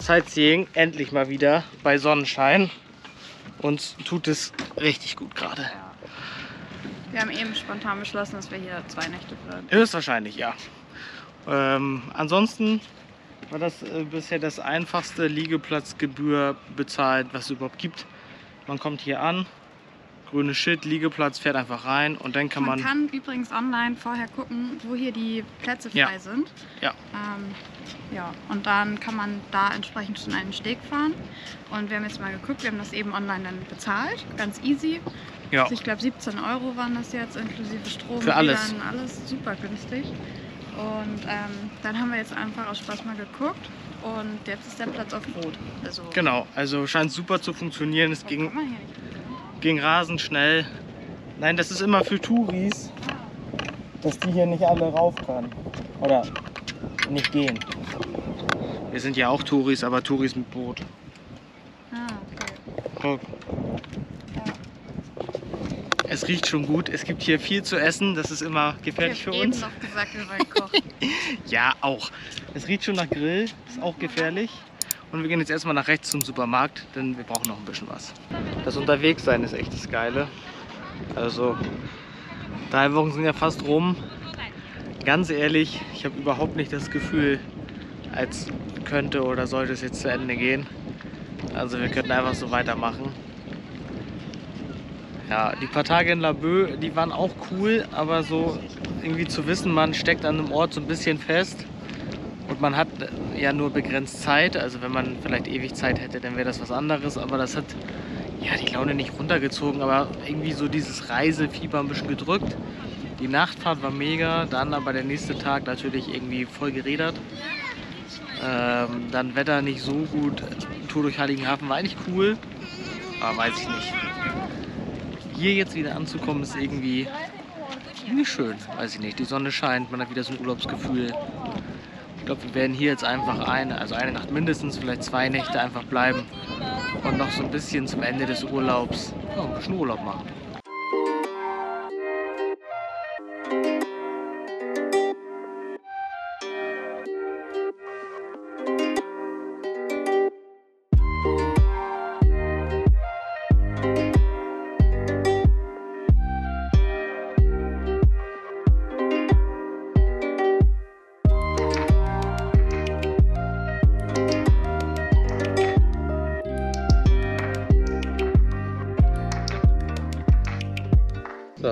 Sightseeing, endlich mal wieder bei Sonnenschein. Uns tut es richtig gut gerade. Ja. Wir haben eben spontan beschlossen, dass wir hier 2 Nächte bleiben. Höchstwahrscheinlich, ja. Ansonsten war das bisher das einfachste Liegeplatzgebühr bezahlt, was es überhaupt gibt. Man kommt hier an, grünes Schild, Liegeplatz, fährt einfach rein und dann kann man... Man kann übrigens online vorher gucken, wo hier die Plätze frei sind. Ja. Ja, und dann kann man da entsprechend schon einen Steg fahren. Und wir haben jetzt mal geguckt, wir haben das eben online dann bezahlt, ganz easy. Ja. Also ich glaube 17 € waren das jetzt, inklusive Strom. Für alles. Dann alles super günstig. Und dann haben wir jetzt einfach aus Spaß mal geguckt und jetzt ist der Platz auf Rot. Also genau, also scheint super zu funktionieren. Es ging, rasend schnell. Nein, das ist immer für Touris, dass die hier nicht alle rauf können. Oder nicht gehen. Wir sind ja auch Touris, aber Touris mit Boot. Ah, okay. Ja. Es riecht schon gut. Es gibt hier viel zu essen. Das ist immer gefährlich für uns. Ich habe eben noch gesagt, wir wollen kochen. Ja, auch. Es riecht schon nach Grill. Ist auch gefährlich. Und wir gehen jetzt erstmal nach rechts zum Supermarkt, denn wir brauchen noch ein bisschen was. Das Unterwegssein ist echt das Geile. Also, 3 Wochen sind ja fast rum. Ganz ehrlich, ich habe überhaupt nicht das Gefühl, als könnte oder sollte es jetzt zu Ende gehen. Also wir könnten einfach so weitermachen. Ja, die paar Tage in Laboe, die waren auch cool, aber so irgendwie zu wissen, man steckt an einem Ort so ein bisschen fest und man hat ja nur begrenzt Zeit. Also wenn man vielleicht ewig Zeit hätte, dann wäre das was anderes. Aber das hat ja die Laune nicht runtergezogen, aber irgendwie so dieses Reisefieber ein bisschen gedrückt. Die Nachtfahrt war mega, dann aber der nächste Tag natürlich irgendwie voll gerädert. Dann Wetter nicht so gut. Tour durch Heiligenhafen war eigentlich cool, aber weiß ich nicht. Hier jetzt wieder anzukommen ist irgendwie nicht schön, weiß ich nicht. Die Sonne scheint, man hat wieder so ein Urlaubsgefühl. Ich glaube, wir werden hier jetzt einfach eine Nacht mindestens, vielleicht 2 Nächte einfach bleiben und noch so ein bisschen zum Ende des Urlaubs ein bisschen Urlaub machen.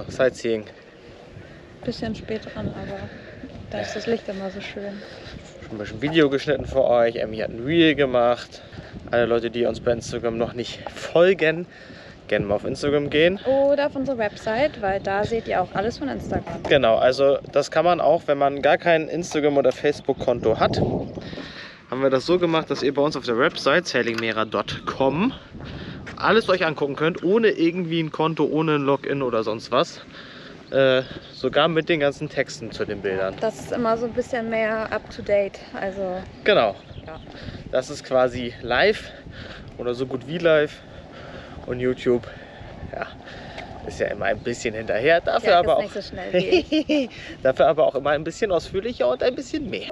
Sightseeing. Bisschen spät dran, aber da ist das Licht immer so schön. Schon ein bisschen Video geschnitten für euch. Emmy hat ein Reel gemacht. Alle Leute, die uns bei Instagram noch nicht folgen, gerne mal auf Instagram gehen. Oder auf unsere Website, weil da seht ihr auch alles von Instagram. Genau, also das kann man auch, wenn man gar kein Instagram- oder Facebook-Konto hat. Haben wir das so gemacht, dass ihr bei uns auf der Website SailingMera.com alles euch angucken könnt, ohne irgendwie ein Konto, ohne ein Login oder sonst was. Sogar mit den ganzen Texten zu den Bildern. Das ist immer so ein bisschen mehr up-to-date. Also, genau. Ja. Das ist quasi live oder so gut wie live. Und YouTube ist ja immer ein bisschen hinterher. Dafür, ja, aber, auch nicht so schnell wie ich. Dafür aber auch immer ein bisschen ausführlicher und ein bisschen mehr.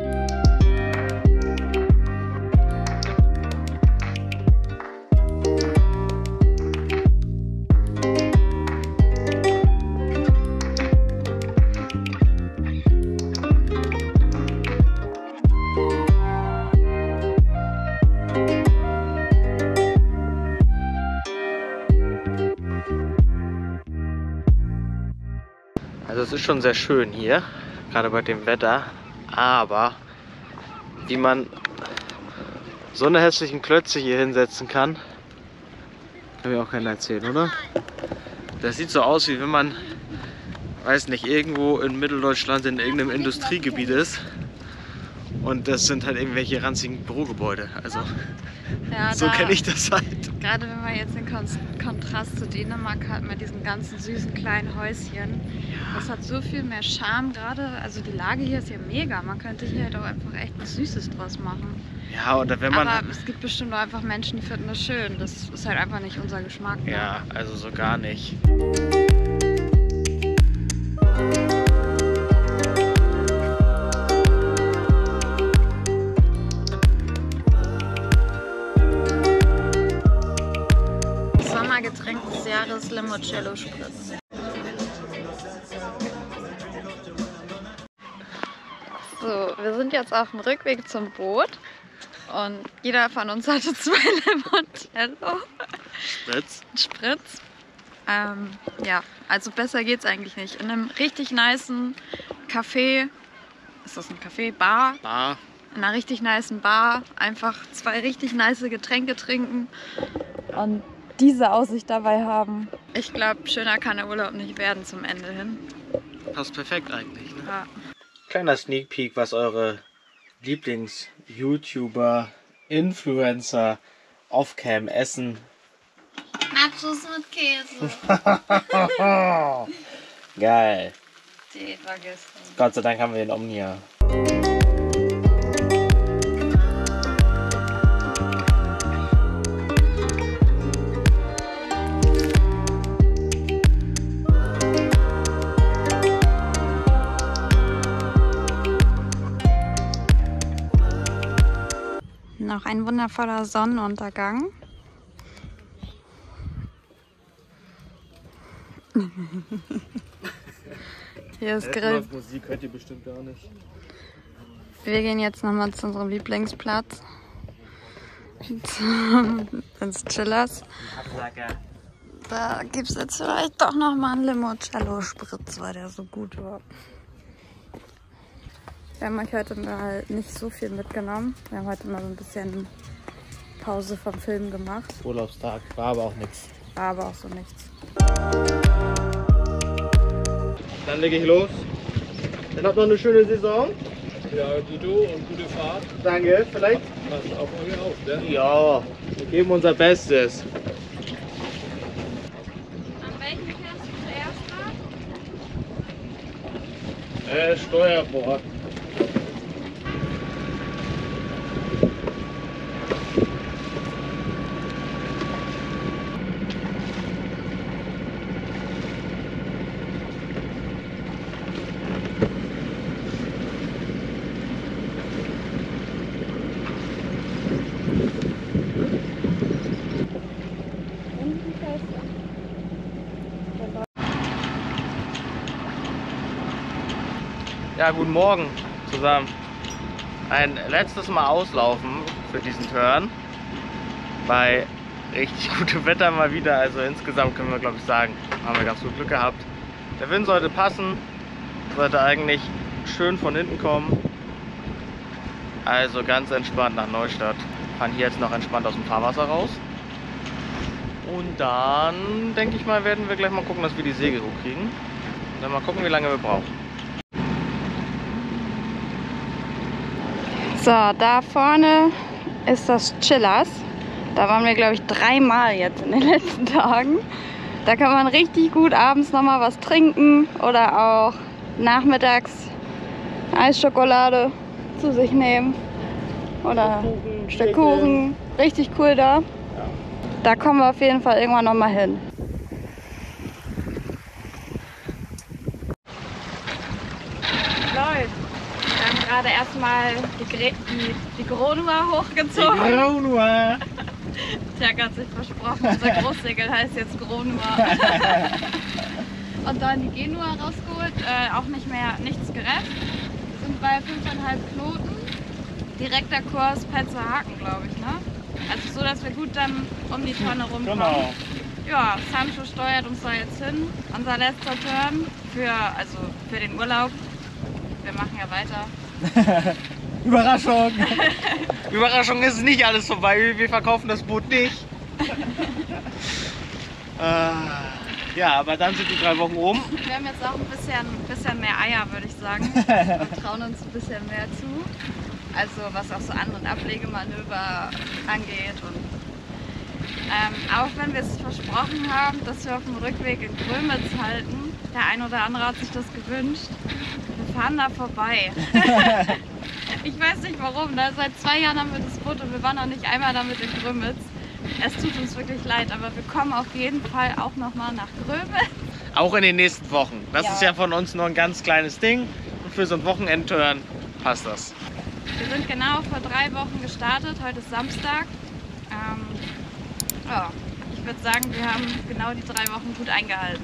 Es ist schon sehr schön hier, gerade bei dem Wetter, aber wie man so eine hässlichen Klötze hier hinsetzen kann, kann mir auch keiner erzählen, oder? Das sieht so aus, wie wenn man, weiß nicht, irgendwo in Mitteldeutschland in irgendeinem Industriegebiet ist Und das sind halt irgendwelche ranzigen Bürogebäude. Also ja, so kenne ich das halt. Gerade wenn man jetzt den Kontrast zu Dänemark hat mit diesen ganzen süßen kleinen Häuschen. Ja. Das hat so viel mehr Charme gerade. Also die Lage hier ist ja mega. Man könnte hier halt auch einfach echt was Süßes draus machen. Ja, oder wenn man... Aber es gibt bestimmt auch einfach Menschen, die finden das schön. Das ist halt einfach nicht unser Geschmack. Ne? Ja, also so gar nicht. Getränk des Jahres Limoncello Spritz. So, wir sind jetzt auf dem Rückweg zum Boot und jeder von uns hatte 2 Limoncello Spritz. Ja, also besser geht's eigentlich nicht. In einem richtig nicen Café, ist das ein Café? Bar. In einer richtig nicen Bar einfach 2 richtig nice Getränke trinken und diese Aussicht dabei haben. Ich glaube, schöner kann der Urlaub nicht werden zum Ende hin. Passt perfekt eigentlich, ne? Ja. Kleiner Sneak Peek, was eure Lieblings-YouTuber, Influencer Off-Cam essen. Nachos mit Käse. Geil. Die vergessen. Gott sei Dank haben wir den Omnia. Noch ein wundervoller Sonnenuntergang. Hier ist Grill. Musik hört ihr bestimmt gar nicht. Wir gehen jetzt nochmal zu unserem Lieblingsplatz. Ins Chillers. Da gibt es jetzt vielleicht doch nochmal einen Limoncello-Spritz, weil der so gut war. Wir haben euch heute mal nicht so viel mitgenommen. Wir haben heute mal so ein bisschen Pause vom Film gemacht. Urlaubstag, war aber auch nichts. War aber auch so nichts. Dann lege ich los. Dann habt noch eine schöne Saison. Ja, Dudu und gute Fahrt. Danke, vielleicht. Passt auch mal hier auf, ne? Ja, wir geben unser Bestes. An welchem fährst du zuerst dran? Steuerbord. Ja, guten Morgen zusammen. Ein letztes Mal auslaufen für diesen Turn. Bei richtig gutem Wetter mal wieder. Also insgesamt können wir, glaube ich, sagen, haben wir ganz gut Glück gehabt. Der Wind sollte passen. Sollte eigentlich schön von hinten kommen. Also ganz entspannt nach Neustadt. Fahren hier jetzt noch entspannt aus dem Fahrwasser raus. Und dann, denke ich mal, werden wir gleich mal gucken, dass wir die Segel hochkriegen. Und dann mal gucken, wie lange wir brauchen. So, da vorne ist das Chillers. Da waren wir, glaube ich, 3 Mal jetzt in den letzten Tagen. Da kann man richtig gut abends nochmal was trinken oder auch nachmittags Eisschokolade zu sich nehmen oder ein Stück Kuchen. Richtig cool da. Da kommen wir auf jeden Fall irgendwann nochmal hin. Leute. Gerade erstmal die Gronua hochgezogen. Die Gronua! Tjark hat sich versprochen, unser Großsegel heißt jetzt Gronua. Und dann die Genua rausgeholt, auch nicht mehr, nichts gerefft. Wir sind bei 5,5 Knoten. Direkter Kurs Pelzerhaken, glaube ich, ne? Also so, dass wir gut dann um die Tonne rumkommen. Genau. Ja, Sancho steuert uns da jetzt hin. Unser letzter Turn für den Urlaub. Wir machen ja weiter. Überraschung! Überraschung, ist nicht alles vorbei, wir verkaufen das Boot nicht. Ja, aber dann sind die 3 Wochen um. Wir haben jetzt auch ein bisschen mehr Eier, würde ich sagen. Wir trauen uns ein bisschen mehr zu. Also was auch so anderen Ablegemanöver angeht. Und auch wenn wir es versprochen haben, dass wir auf dem Rückweg in Grömitz halten, der ein oder andere hat sich das gewünscht, wir fahren da vorbei. Ich weiß nicht warum, ne? Seit 2 Jahren haben wir das Boot und wir waren noch nicht einmal damit in Grömitz. Es tut uns wirklich leid, aber wir kommen auf jeden Fall auch nochmal nach Grömitz. Auch in den nächsten Wochen. Das ist ja von uns nur ein ganz kleines Ding und für so ein Wochenendturn passt das. Wir sind genau vor 3 Wochen gestartet, heute ist Samstag. Ja, ich würde sagen, wir haben genau die 3 Wochen gut eingehalten.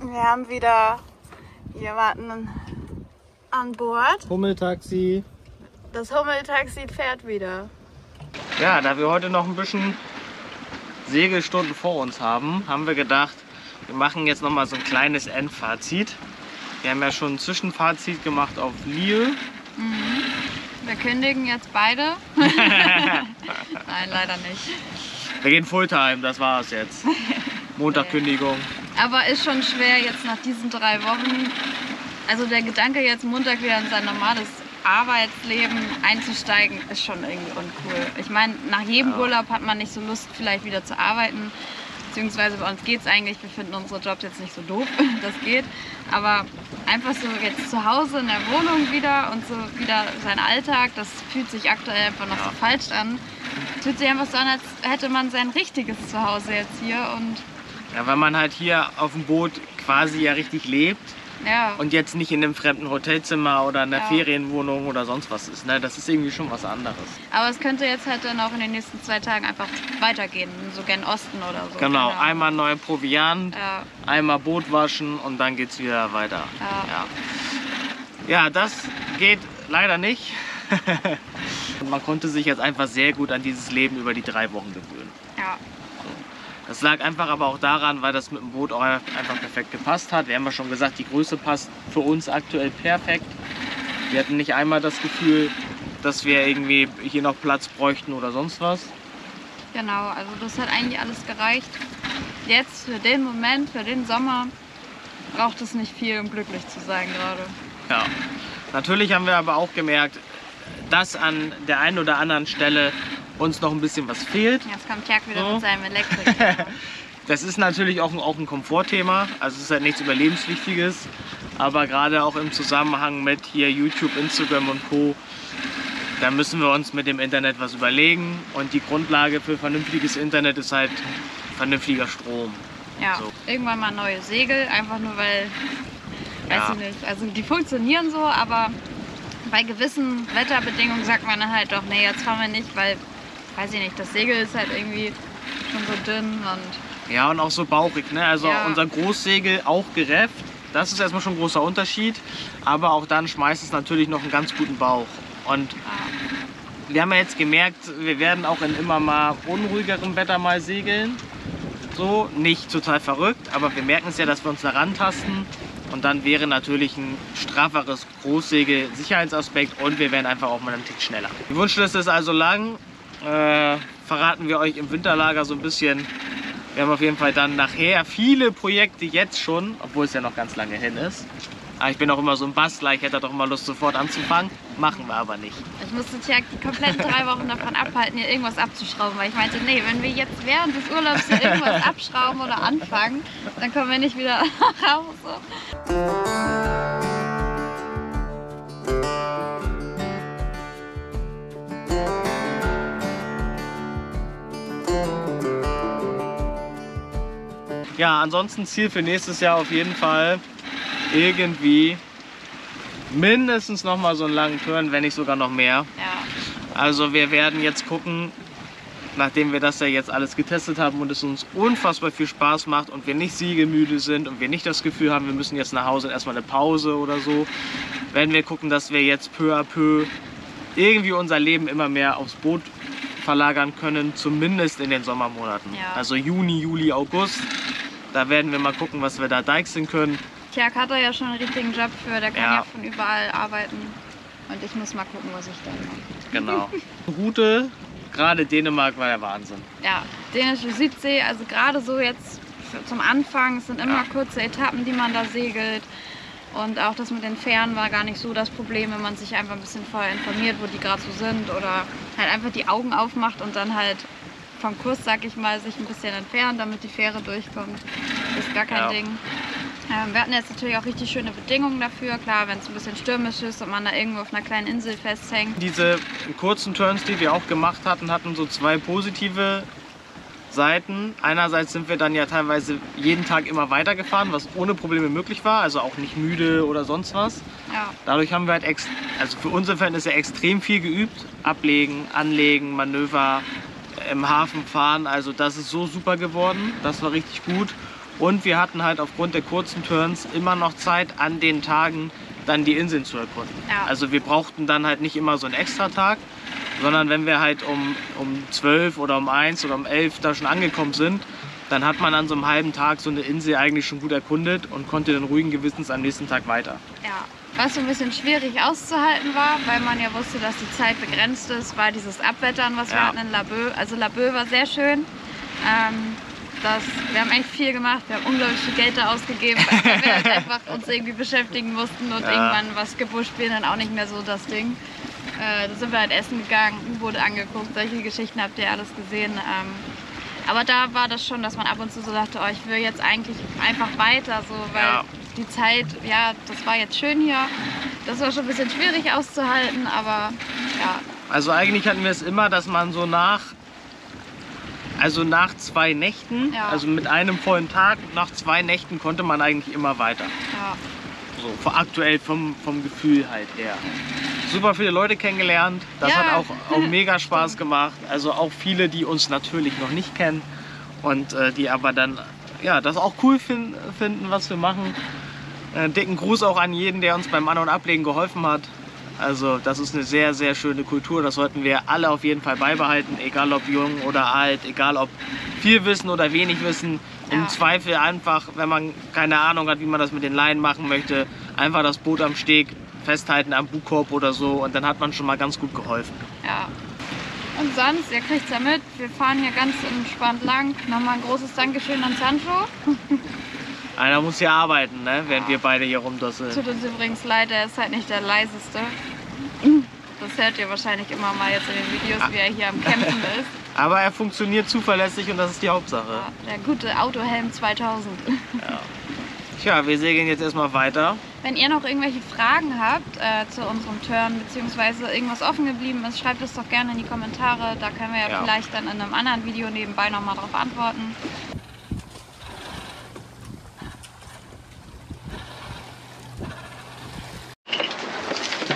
Wir haben wieder jemanden an Bord. Hummeltaxi. Das Hummeltaxi fährt wieder. Ja, da wir heute noch ein bisschen Segelstunden vor uns haben, haben wir gedacht, wir machen jetzt noch mal so ein kleines Endfazit. Wir haben ja schon ein Zwischenfazit gemacht auf Lille. Mhm. Wir kündigen jetzt beide. Nein, leider nicht. Wir gehen Fulltime, das war's jetzt. Montagkündigung. Aber ist schon schwer jetzt nach diesen 3 Wochen, also der Gedanke jetzt Montag wieder in sein normales Arbeitsleben einzusteigen, ist schon irgendwie uncool. Ich meine, nach jedem Urlaub hat man nicht so Lust vielleicht wieder zu arbeiten, beziehungsweise bei uns geht es eigentlich, wir finden unsere Jobs jetzt nicht so doof, das geht, aber einfach so jetzt zu Hause in der Wohnung wieder und so wieder sein Alltag, das fühlt sich aktuell einfach noch so falsch an. Fühlt sich einfach so an, als hätte man sein richtiges Zuhause jetzt hier und... Ja, weil man halt hier auf dem Boot quasi ja richtig lebt und jetzt nicht in einem fremden Hotelzimmer oder in einer Ferienwohnung oder sonst was ist. Ne? Das ist irgendwie schon was anderes. Aber es könnte jetzt halt dann auch in den nächsten 2 Tagen einfach weitergehen, so gen Osten oder so. Genau, einmal neu Proviant, einmal Boot waschen und dann geht's wieder weiter. Ja, das geht leider nicht. Man konnte sich jetzt einfach sehr gut an dieses Leben über die 3 Wochen gewöhnen. Ja. Das lag einfach aber auch daran, weil das mit dem Boot auch einfach perfekt gepasst hat. Wir haben ja schon gesagt, die Größe passt für uns aktuell perfekt. Wir hatten nicht einmal das Gefühl, dass wir irgendwie hier noch Platz bräuchten oder sonst was. Genau, also das hat eigentlich alles gereicht. Jetzt für den Moment, für den Sommer braucht es nicht viel, um glücklich zu sein gerade. Ja, natürlich haben wir aber auch gemerkt, dass an der einen oder anderen Stelle uns noch ein bisschen was fehlt. Jetzt kommt Tjark wieder mit seinem Elektrik. Das ist natürlich auch ein Komfortthema, also es ist halt nichts Überlebenswichtiges, aber gerade auch im Zusammenhang mit hier YouTube, Instagram und Co., da müssen wir uns mit dem Internet was überlegen und die Grundlage für vernünftiges Internet ist halt vernünftiger Strom. Ja, so. Irgendwann mal neue Segel, einfach nur weil, weiß ich nicht, also die funktionieren so, aber bei gewissen Wetterbedingungen sagt man dann halt doch, nee, jetzt fahren wir nicht, weil, weiß ich nicht, das Segel ist halt irgendwie schon so dünn und... Ja, und auch so bauchig, ne? Also unser Großsegel auch gerefft, das ist erstmal schon ein großer Unterschied, aber auch dann schmeißt es natürlich noch einen ganz guten Bauch. Und wir haben ja jetzt gemerkt, wir werden auch in immer mal unruhigerem Wetter mal segeln. So, nicht total verrückt, aber wir merken es ja, dass wir uns da rantasten. Und dann wäre natürlich ein strafferes Großsegel Sicherheitsaspekt und wir wären einfach auch mal einen Tick schneller. Die Wunschliste ist also lang. Verraten wir euch im Winterlager so ein bisschen. Wir haben auf jeden Fall dann nachher viele Projekte jetzt schon, obwohl es ja noch ganz lange hin ist. Aber ich bin auch immer so ein Bastler, ich hätte doch immer Lust sofort anzufangen. Machen wir aber nicht. Ich musste Tjark die kompletten 3 Wochen davon abhalten, hier irgendwas abzuschrauben, weil ich meinte, nee, wenn wir jetzt während des Urlaubs hier irgendwas abschrauben oder anfangen, dann kommen wir nicht wieder raus. Ja, ansonsten Ziel für nächstes Jahr auf jeden Fall irgendwie mindestens noch mal so einen langen Turn, wenn nicht sogar noch mehr. Ja. Also wir werden jetzt gucken, nachdem wir das ja jetzt alles getestet haben und es uns unfassbar viel Spaß macht und wir nicht siegelmüde sind und wir nicht das Gefühl haben, wir müssen jetzt nach Hause und erstmal eine Pause oder so, werden wir gucken, dass wir jetzt peu à peu irgendwie unser Leben immer mehr aufs Boot verlagern können, zumindest in den Sommermonaten. Ja. Also Juni, Juli, August. Da werden wir mal gucken, was wir da deichseln können. Tjark hat da ja schon einen richtigen Job für, der kann ja von überall arbeiten. Und ich muss mal gucken, was ich da mache. Genau. Route, gerade Dänemark war der Wahnsinn. Ja, Dänische Südsee, also gerade so jetzt zum Anfang, es sind immer kurze Etappen, die man da segelt. Und auch das mit den Fähren war gar nicht so das Problem, wenn man sich einfach ein bisschen vorher informiert, wo die gerade so sind. Oder halt einfach die Augen aufmacht und dann halt vom Kurs, sag ich mal, sich ein bisschen entfernen, damit die Fähre durchkommt. Das ist gar kein Ding. Wir hatten jetzt natürlich auch richtig schöne Bedingungen dafür. Klar, wenn es ein bisschen stürmisch ist und man da irgendwo auf einer kleinen Insel festhängt. Diese kurzen Turns, die wir auch gemacht hatten, hatten so zwei positive Seiten. Einerseits sind wir dann ja teilweise jeden Tag immer weitergefahren, was ohne Probleme möglich war, also auch nicht müde oder sonst was. Ja. Dadurch haben wir halt, also für unsere Verhältnisse extrem viel geübt. Ablegen, anlegen, Manöver, im Hafen fahren, also das ist so super geworden, das war richtig gut. Und wir hatten halt aufgrund der kurzen Turns immer noch Zeit, an den Tagen dann die Inseln zu erkunden. Ja. Also wir brauchten dann halt nicht immer so einen Extratag, sondern wenn wir halt um 12 oder um 1 oder um 11 da schon angekommen sind, dann hat man an so einem halben Tag so eine Insel eigentlich schon gut erkundet und konnte dann ruhigen Gewissens am nächsten Tag weiter. Ja. Was so ein bisschen schwierig auszuhalten war, weil man ja wusste, dass die Zeit begrenzt ist, war dieses Abwettern, was wir hatten in Laboe. Also Laboe war sehr schön. Wir haben echt viel gemacht, wir haben unglaublich viel Geld da ausgegeben, weil wir halt einfach uns irgendwie beschäftigen mussten und irgendwann was Gebuschspielen dann auch nicht mehr so das Ding. Da sind wir halt essen gegangen, U-Boot angeguckt, solche Geschichten habt ihr alles gesehen. Aber da war das schon, dass man ab und zu so dachte, oh, ich will jetzt eigentlich einfach weiter, so, weil die Zeit, ja, das war jetzt schön hier. Das war schon ein bisschen schwierig auszuhalten, aber ja. Also eigentlich hatten wir es immer, dass man so nach zwei Nächten, also mit einem vollen Tag, nach zwei Nächten konnte man eigentlich immer weiter. Ja. So aktuell vom Gefühl halt her. Super viele Leute kennengelernt, das hat auch mega Spaß gemacht. Also auch viele, die uns natürlich noch nicht kennen und die aber dann das auch cool finden, was wir machen. Dicken Gruß auch an jeden, der uns beim An- und Ablegen geholfen hat. Also das ist eine sehr, sehr schöne Kultur, das sollten wir alle auf jeden Fall beibehalten, egal ob jung oder alt, egal ob viel wissen oder wenig wissen. Im Zweifel einfach, wenn man keine Ahnung hat, wie man das mit den Leinen machen möchte, einfach das Boot am Steg festhalten, am Bugkorb oder so, und dann hat man schon mal ganz gut geholfen. Ja. Und sonst, ihr kriegt es ja mit, wir fahren hier ganz entspannt lang. Nochmal ein großes Dankeschön an Sancho. Einer muss hier arbeiten, ne? Während wir beide hier rumdosseln. Tut uns übrigens leid, er ist halt nicht der leiseste. Das hört ihr wahrscheinlich immer mal jetzt in den Videos, wie er hier am Campen ist. Aber er funktioniert zuverlässig und das ist die Hauptsache. Ja, der gute Autohelm 2000. Ja. Tja, wir segeln jetzt erstmal weiter. Wenn ihr noch irgendwelche Fragen habt zu unserem Turn bzw. irgendwas offen geblieben ist, schreibt es doch gerne in die Kommentare. Da können wir ja vielleicht dann in einem anderen Video nebenbei nochmal drauf antworten.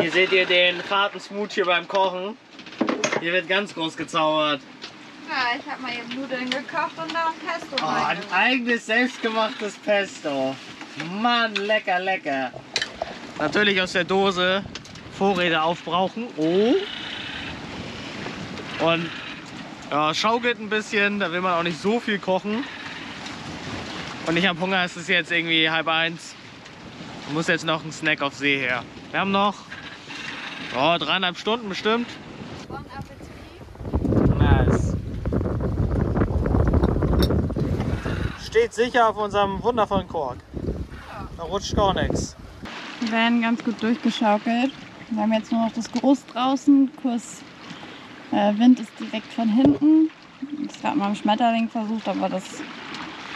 Hier seht ihr den faden Smooth hier beim Kochen. Hier wird ganz groß gezaubert. Ja, ich habe mal eben Nudeln gekocht und da ein Pesto rein. Ein eigenes selbstgemachtes Pesto. Mann, lecker, lecker. Natürlich aus der Dose Vorräte aufbrauchen. Oh. Und schaukelt ein bisschen, da will man auch nicht so viel kochen. Und ich habe Hunger, es ist jetzt irgendwie 1:30. Ich muss jetzt noch einen Snack auf See her. Wir haben noch 3,5 Stunden bestimmt. Bon Appetit. Nice. Steht sicher auf unserem wundervollen Kork. Da rutscht gar nichts. Wir werden ganz gut durchgeschaukelt. Wir haben jetzt nur noch das Gros draußen. Kurs Wind ist direkt von hinten. Das hat man am Schmetterling versucht, aber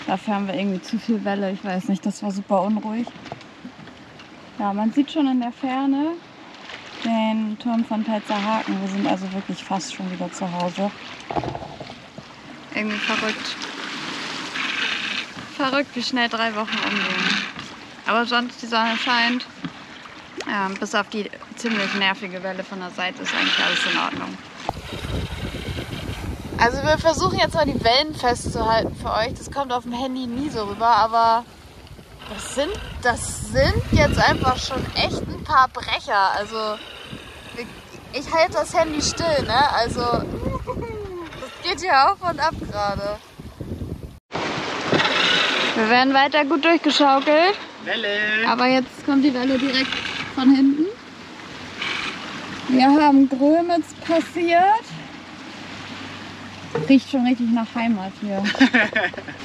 dafür haben wir irgendwie zu viel Welle. Ich weiß nicht, das war super unruhig. Ja, man sieht schon in der Ferne den Turm von Pelzerhaken. Wir sind also wirklich fast schon wieder zu Hause. Irgendwie verrückt. Verrückt, wie schnell 3 Wochen umgehen. Aber sonst, die Sonne scheint, bis auf die ziemlich nervige Welle von der Seite ist eigentlich alles in Ordnung. Also wir versuchen jetzt mal die Wellen festzuhalten für euch. Das kommt auf dem Handy nie so rüber, aber das sind jetzt einfach schon echt ein paar Brecher. Also ich halte das Handy still, ne? Also geht hier auf und ab gerade. Wir werden weiter gut durchgeschaukelt. Welle. Aber jetzt kommt die Welle direkt von hinten. Wir haben Grömitz passiert. Riecht schon richtig nach Heimat hier.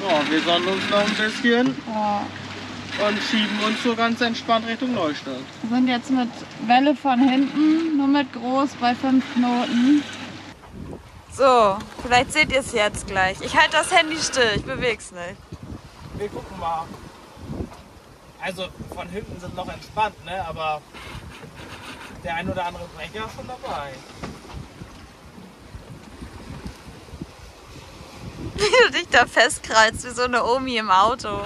Oh, wir sonnen uns noch ein bisschen. Oh. Und schieben uns so ganz entspannt Richtung Neustadt. Wir sind jetzt mit Welle von hinten, nur mit groß bei 5 Knoten. So, vielleicht seht ihr es jetzt gleich. Ich halte das Handy still, ich bewege es nicht. Wir gucken mal. Also von hinten sind noch entspannt, ne? Aber der ein oder andere Brecher ist schon dabei. Wie du dich da festkreist, wie so eine Omi im Auto.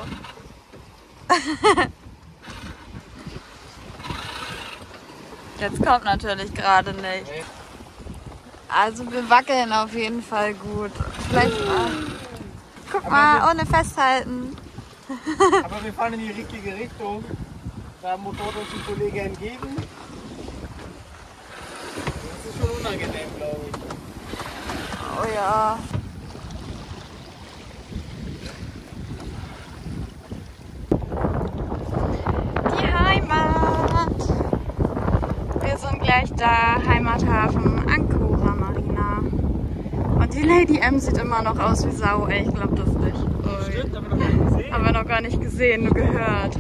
Jetzt kommt natürlich gerade nicht. Also wir wackeln auf jeden Fall gut. Vielleicht mal. Guck aber mal, ohne festhalten. Aber wir fahren in die richtige Richtung. Da motort uns die Kollege entgegen. Das ist schon unangenehm, glaube ich. Oh ja. Gleich da, Heimathafen, Ancora Marina. Und die Lady M sieht immer noch aus wie Sau, ey, ich glaub das nicht. Stimmt, haben wir noch gar nicht gesehen. Haben wir noch gar nicht gesehen, nur gehört.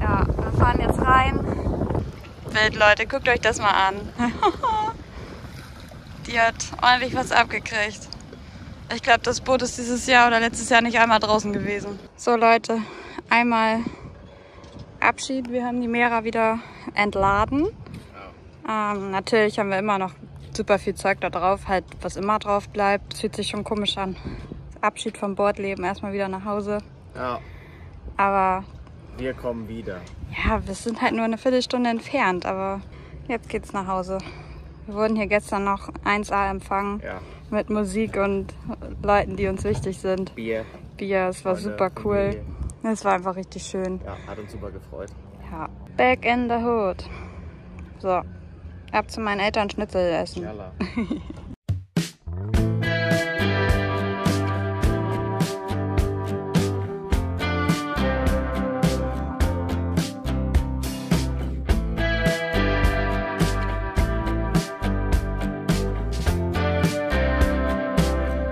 Ja, wir fahren jetzt rein. Wild, Leute, guckt euch das mal an. Die hat ordentlich was abgekriegt. Ich glaube, das Boot ist dieses Jahr oder letztes Jahr nicht einmal draußen gewesen. So, Leute, einmal Abschied. Wir haben die Meera wieder entladen. Natürlich haben wir immer noch super viel Zeug da drauf, halt was immer drauf bleibt. Das fühlt sich schon komisch an. Abschied vom Bordleben, erstmal wieder nach Hause. Ja. Aber wir kommen wieder. Ja, wir sind halt nur eine Viertelstunde entfernt, aber jetzt geht's nach Hause. Wir wurden hier gestern noch 1A empfangen. Ja. Mit Musik und Leuten, die uns wichtig sind. Bier, es war super cool. Es war einfach richtig schön. Ja, hat uns super gefreut. Ja. Back in the hood. So. Ab zu meinen Eltern Schnitzel essen.